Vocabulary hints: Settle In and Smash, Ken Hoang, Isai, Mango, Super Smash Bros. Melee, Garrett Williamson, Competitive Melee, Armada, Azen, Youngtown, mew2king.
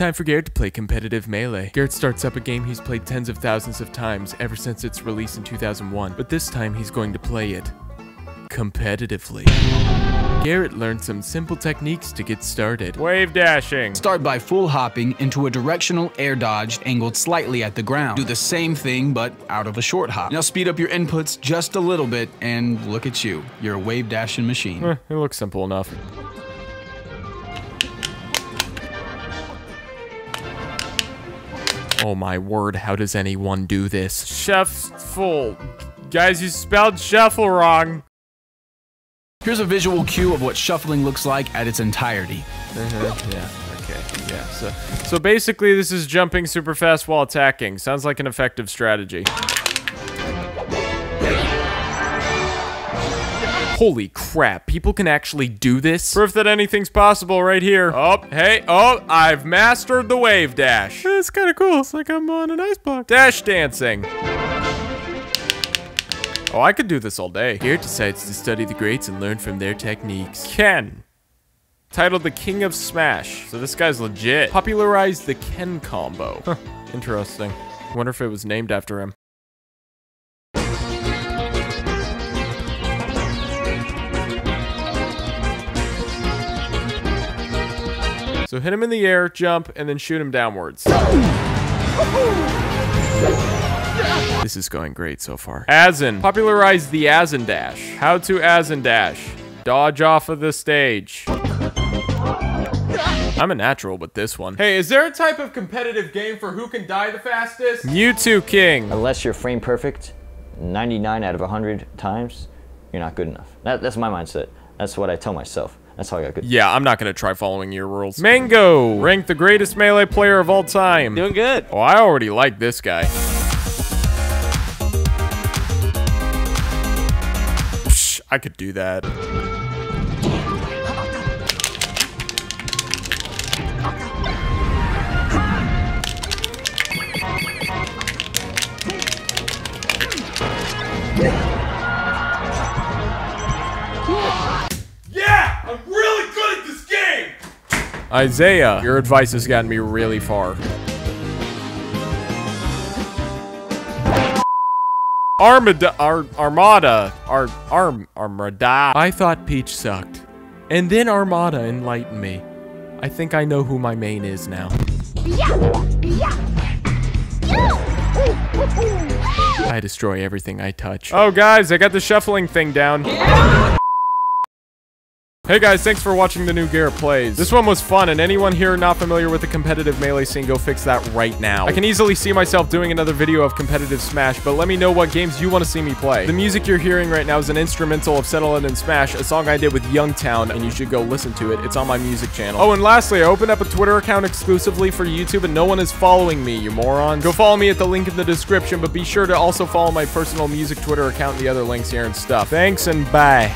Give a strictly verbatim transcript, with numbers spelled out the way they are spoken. time for Garrett to play competitive melee. Garrett starts up a game he's played tens of thousands of times ever since its release in two thousand one, but this time he's going to play it competitively. Garrett learned some simple techniques to get started. Wave dashing. Start by full hopping into a directional air dodge angled slightly at the ground. Do the same thing, but out of a short hop. Now speed up your inputs just a little bit, and look at you. You're a wave dashing machine. Eh, it looks simple enough. Oh my word, how does anyone do this? Shuffle. Guys, you spelled shuffle wrong. Here's a visual cue of what shuffling looks like at its entirety. Mm-hmm. Yeah, okay, yeah. So, so basically this is jumping super fast while attacking. Sounds like an effective strategy. Holy crap, people can actually do this? Proof that anything's possible right here. Oh, hey, oh, I've mastered the wave dash. It's kind of cool, it's like I'm on an ice block. Dash dancing. Oh, I could do this all day. Garrett decides to study the greats and learn from their techniques. Ken, titled the King of Smash. So this guy's legit. Popularized the Ken combo. Huh, interesting. Wonder if it was named after him. So hit him in the air, jump, and then shoot him downwards. This is going great so far. Azen. Popularized the Azen dash. How to Azen dash. Dodge off of the stage. I'm a natural with this one. Hey, is there a type of competitive game for who can die the fastest? Mew two King. Unless you're frame perfect ninety-nine out of one hundred times, you're not good enough. That, that's my mindset. That's what I tell myself. That's how I got good. Yeah, I'm not gonna try following your rules. Mango. Ranked the greatest melee player of all time. Doing good. Oh, I already like this guy. I could do that. Yeah, I'm really good at this game. Isaiah, your advice has gotten me really far. Armada, ar, Armada, ar, arm, Armada. I thought Peach sucked, and then Armada enlightened me. I think I know who my main is now. I destroy everything I touch. Oh guys, I got the shuffling thing down. Yeah. Hey guys, thanks for watching the new Garrett Plays. This one was fun, and anyone here not familiar with the competitive melee scene, go fix that right now. I can easily see myself doing another video of competitive Smash, but let me know what games you want to see me play. The music you're hearing right now is an instrumental of Settle In and Smash, a song I did with Youngtown, and you should go listen to it. It's on my music channel. Oh, and lastly, I opened up a Twitter account exclusively for YouTube, and no one is following me, you morons. Go follow me at the link in the description, but be sure to also follow my personal music Twitter account and the other links here and stuff. Thanks, and bye.